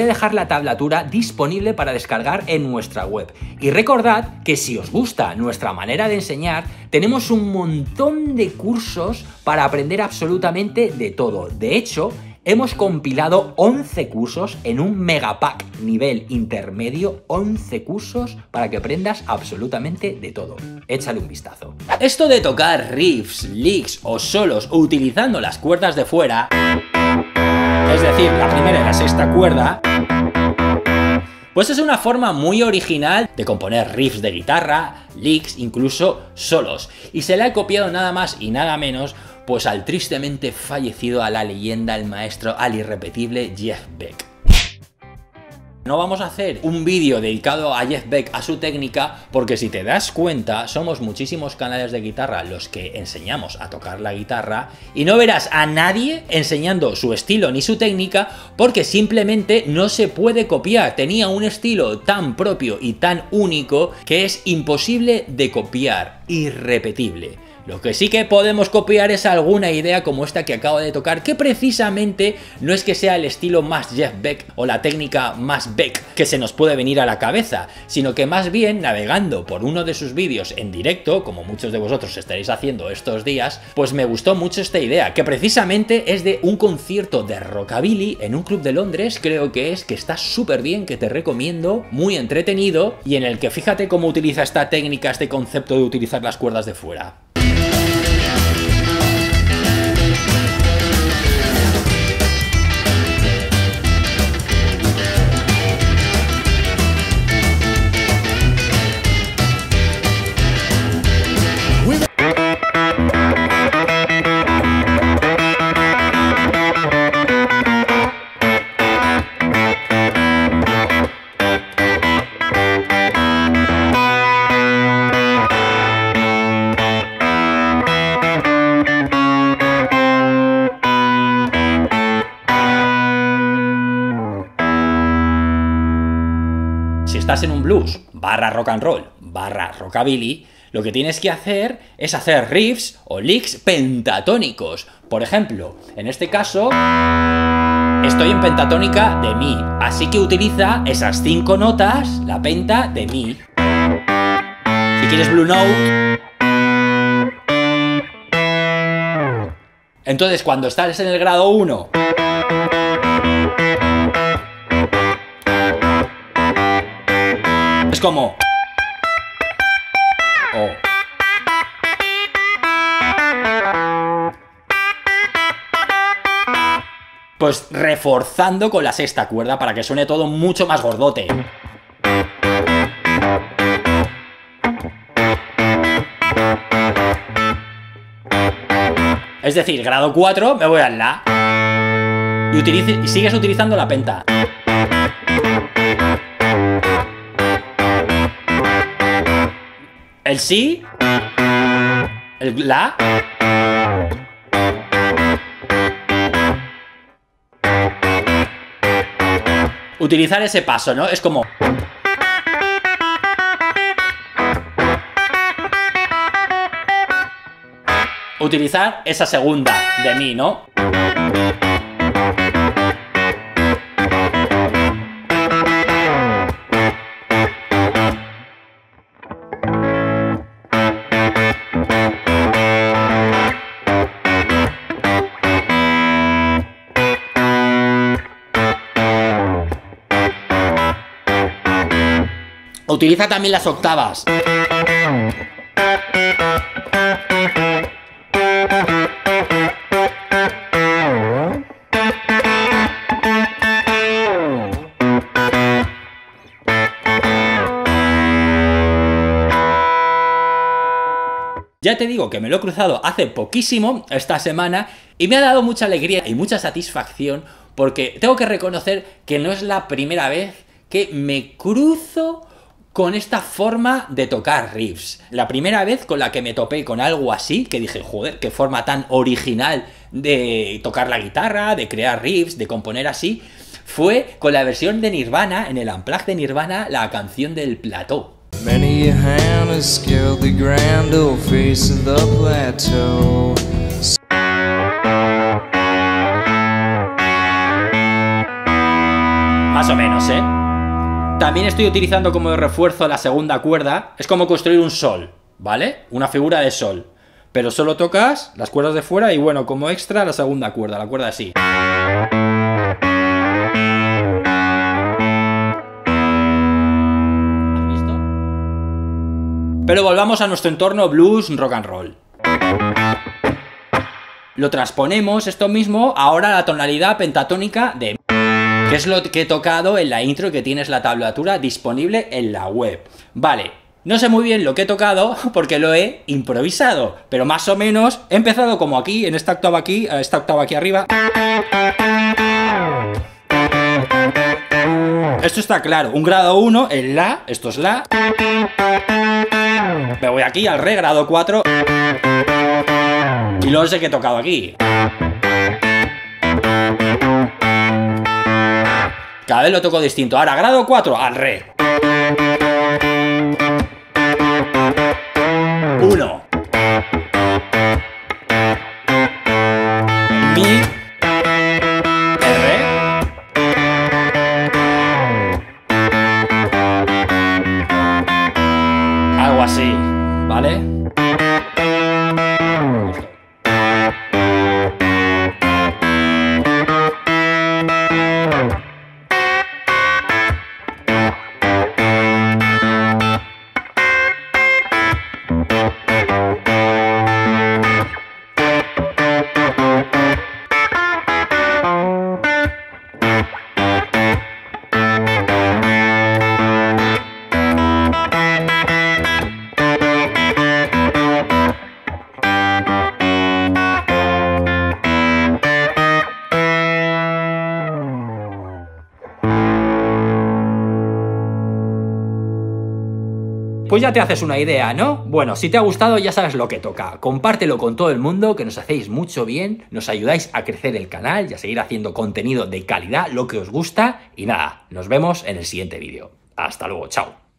voy a dejar la tablatura disponible para descargar en nuestra web. Y recordad que si os gusta nuestra manera de enseñar, tenemos un montón de cursos para aprender absolutamente de todo. De hecho, hemos compilado 11 cursos en un megapack nivel intermedio, 11 cursos para que aprendas absolutamente de todo. Échale un vistazo. Esto de tocar riffs, licks o solos utilizando las cuerdas de fuera, es decir, la primera y la sexta cuerda, pues es una forma muy original de componer riffs de guitarra, licks, incluso solos. Y se la he copiado nada más y nada menos pues al tristemente fallecido, a la leyenda, al maestro, al irrepetible Jeff Beck. No vamos a hacer un vídeo dedicado a Jeff Beck, a su técnica, porque si te das cuenta, somos muchísimos canales de guitarra los que enseñamos a tocar la guitarra y no verás a nadie enseñando su estilo ni su técnica, porque simplemente no se puede copiar. Tenía un estilo tan propio y tan único que es imposible de copiar, irrepetible. Lo que sí que podemos copiar es alguna idea como esta que acabo de tocar, que precisamente no es que sea el estilo más Jeff Beck o la técnica más Beck que se nos puede venir a la cabeza, sino que más bien navegando por uno de sus vídeos en directo, como muchos de vosotros estaréis haciendo estos días, pues me gustó mucho esta idea, que precisamente es de un concierto de rockabilly en un club de Londres, creo que es, que está súper bien, que te recomiendo, muy entretenido, y en el que fíjate cómo utiliza esta técnica, este concepto de utilizar las cuerdas de fuera. Si estás en un blues barra rock and roll barra rockabilly, lo que tienes que hacer es hacer riffs o licks pentatónicos. Por ejemplo, en este caso estoy en pentatónica de mi, así que utiliza esas 5 notas, la penta de mi. Si quieres blue note. Entonces, cuando estás en el grado 1, es como oh. Pues reforzando con la sexta cuerda para que suene todo mucho más gordote. Es decir, grado 4, me voy al la y sigues utilizando la penta. El si, el la, utilizar ese paso, ¿no? Es como... utilizar esa segunda de mi, ¿no? Utiliza también las octavas. Ya te digo que me lo he cruzado hace poquísimo esta semana y me ha dado mucha alegría y mucha satisfacción, porque tengo que reconocer que no es la primera vez que me cruzo con esta forma de tocar riffs. La primera vez con la que me topé con algo así, que dije, joder, qué forma tan original de tocar la guitarra, de crear riffs, de componer así, fue con la versión de Nirvana, en el Unplugged de Nirvana, la canción del plató. más o menos, ¿eh? También estoy utilizando como refuerzo la segunda cuerda. Es como construir un sol, ¿vale? Una figura de sol. Pero solo tocas las cuerdas de fuera y, bueno, como extra, la segunda cuerda, la cuerda así. ¿Has visto? Pero volvamos a nuestro entorno blues, rock and roll. Lo transponemos esto mismo ahora a la tonalidad pentatónica de... que es lo que he tocado en la intro y que tienes la tablatura disponible en la web. Vale. No sé muy bien lo que he tocado porque lo he improvisado, pero más o menos he empezado como aquí, en esta octava aquí arriba. Esto está claro, un grado 1, el La, esto es La. Me voy aquí al Re, grado 4. Y luego sé que he tocado aquí. Cada vez lo toco distinto. Ahora, grado 4, al Re. 1, Mi, R, algo así, ¿vale? Pues ya te haces una idea, ¿no? Bueno, si te ha gustado ya sabes lo que toca. Compártelo con todo el mundo, que nos hacéis mucho bien, nos ayudáis a crecer el canal y a seguir haciendo contenido de calidad, lo que os gusta. Y nada, nos vemos en el siguiente vídeo. Hasta luego, chao.